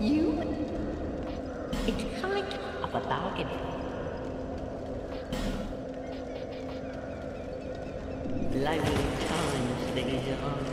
You? It's kind of a bargain. Lively times these are.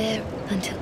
there until...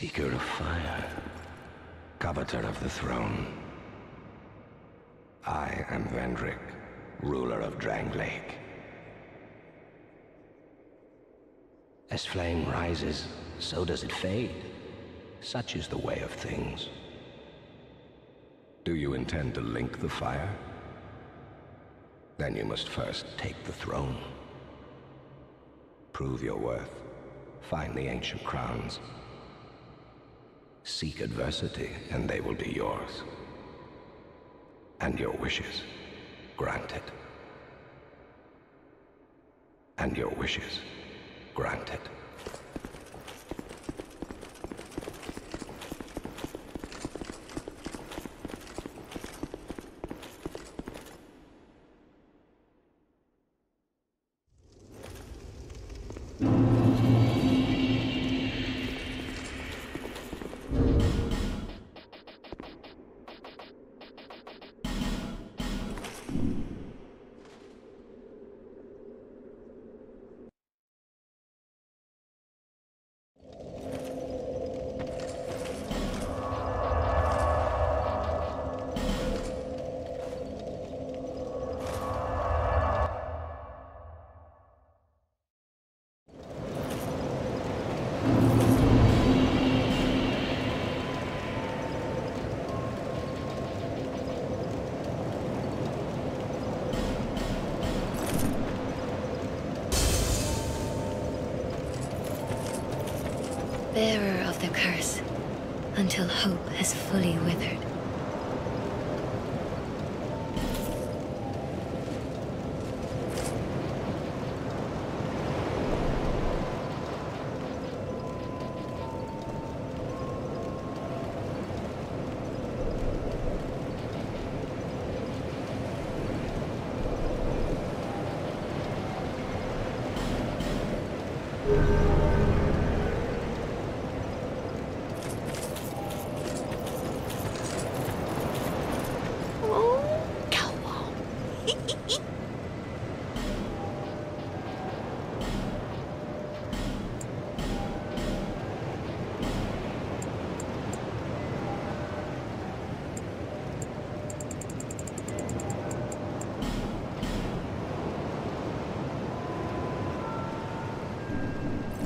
Seeker of fire, coveter of the throne. I am Vendrick, ruler of Drangleic. As flame rises, so does it fade. Such is the way of things. Do you intend to link the fire? Then you must first take the throne. Prove your worth. Find the ancient crowns. Seek adversity, and they will be yours. And your wishes, granted. And your wishes, granted. Bearer of the curse, until hope has fully withered.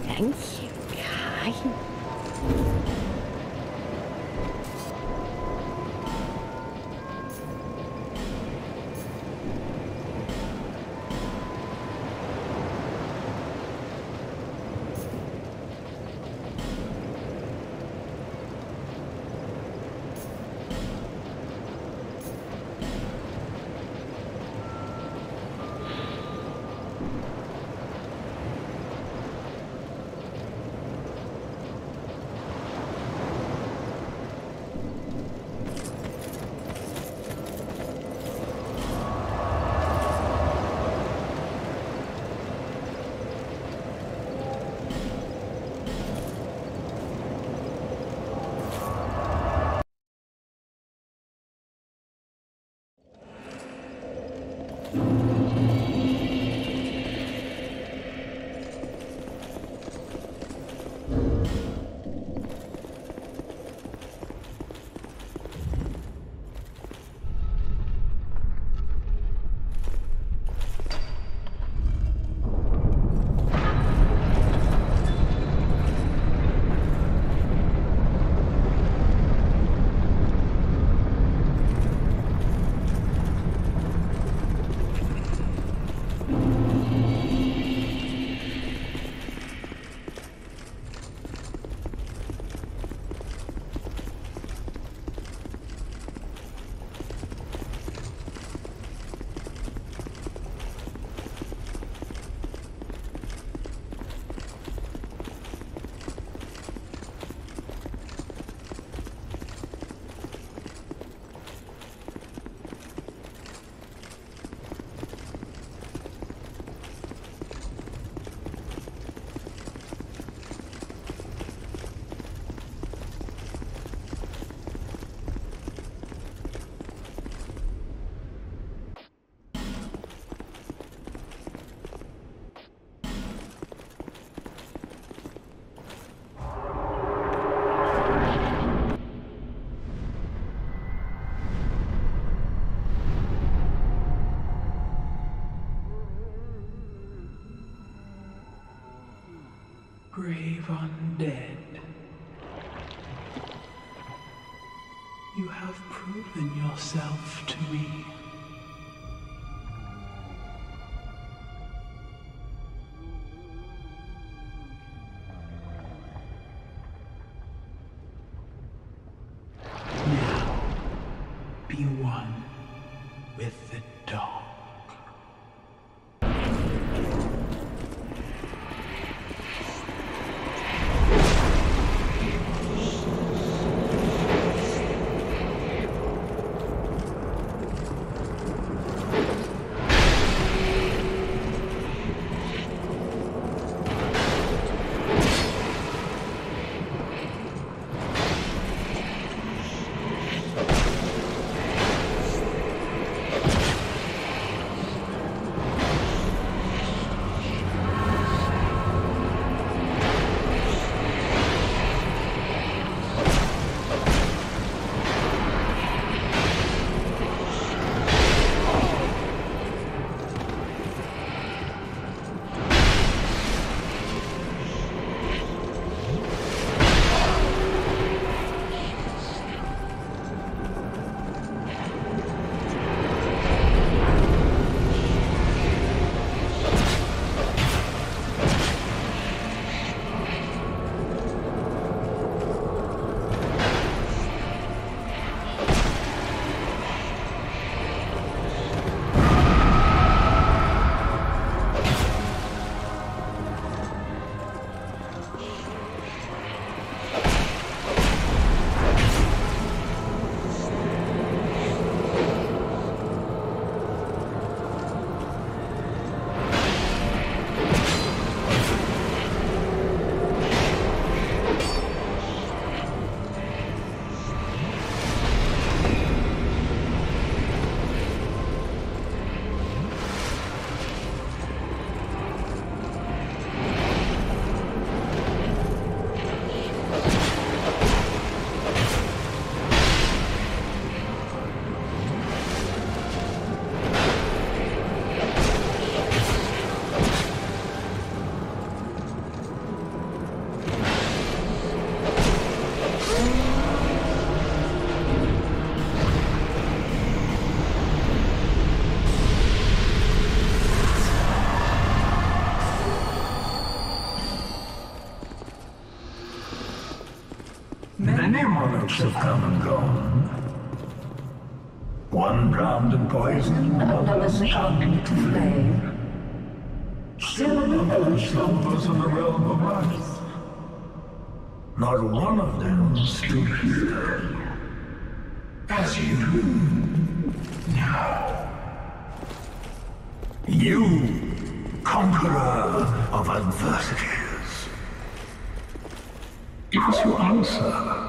Thank you, guy. brave undead. You have proven yourself to me. Now, be one with the dark. Many monarchs have come and gone. One drowned in poison, another's tongue to flame. Still another slumbers in the realm of life. Not one of them stood here. As you do now. You, conqueror of adversity. Give us your answer.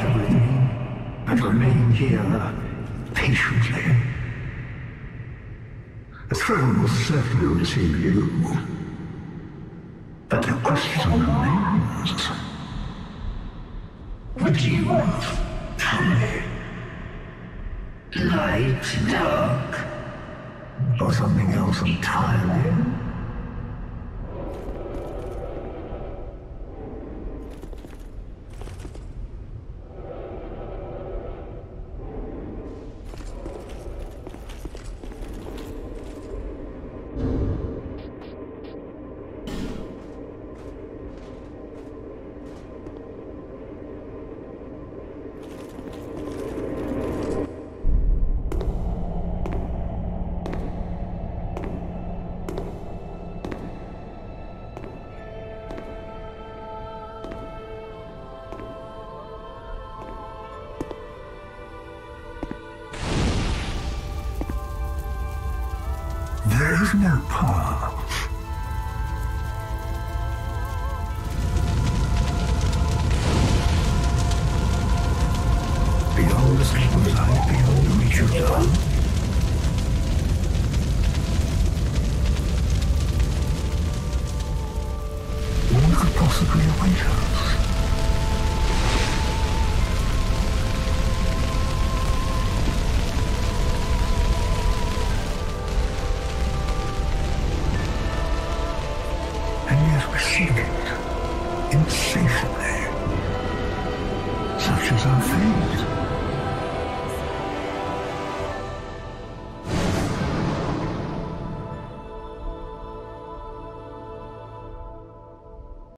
everything and remain here patiently. The throne will certainly receive you. But the question remains. What do you want from me? Light, dark, or something else entirely? There is no path. Beyond the sleeper's eye, beyond the reach of dawn, one could possibly await us. Insatiably, such is our fate.